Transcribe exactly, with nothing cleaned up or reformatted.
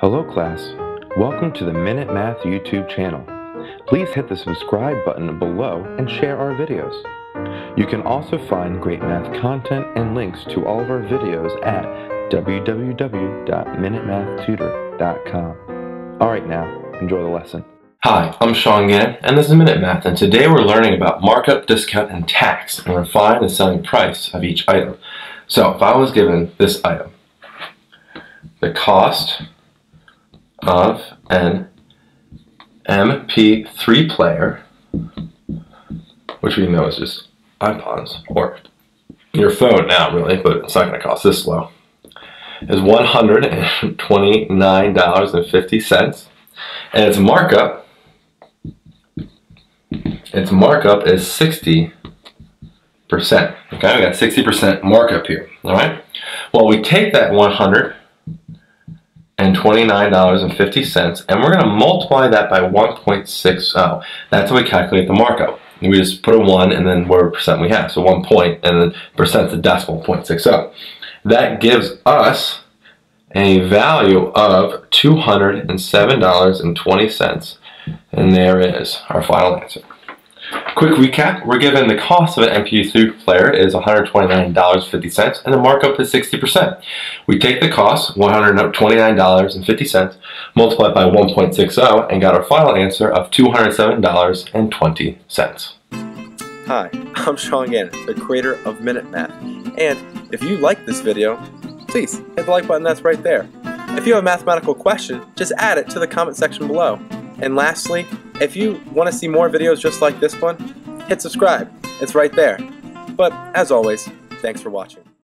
Hello class, welcome to the Minute Math YouTube channel. Please hit the subscribe button below and share our videos. You can also find great math content and links to all of our videos at w w w dot minute math tutor dot com. Alright now, enjoy the lesson. Hi, I'm Sean Gannon and this is Minute Math, and today we're learning about markup, discount, and tax, and we're finding the selling price of each item. So if I was given this item, the cost of an M P three player, which we know is just iPods or your phone now really, but it's not going to cost this low, is one hundred twenty-nine dollars and fifty cents, and its markup its markup is sixty percent. Okay, we got sixty percent markup here. All right, well, we take that one hundred twenty-nine dollars and fifty cents, and we're going to multiply that by one point six zero. That's how we calculate the markup. We just put a one and then whatever percent we have. So one point and then percent's a decimal, zero point six zero. That gives us a value of two hundred seven dollars and twenty cents, and there is our final answer. Quick recap, we're given the cost of an M P three player is one hundred twenty-nine dollars and fifty cents, and the markup is sixty percent. We take the cost, one hundred twenty-nine dollars and fifty cents, multiply it by one point six zero, and got our final answer of two hundred seven dollars and twenty cents. Hi, I'm Sean Gannon, the creator of Minute Math, and if you like this video, please hit the like button that's right there. If you have a mathematical question, just add it to the comment section below. And lastly, if you want to see more videos just like this one, hit subscribe. It's right there. But as always, thanks for watching.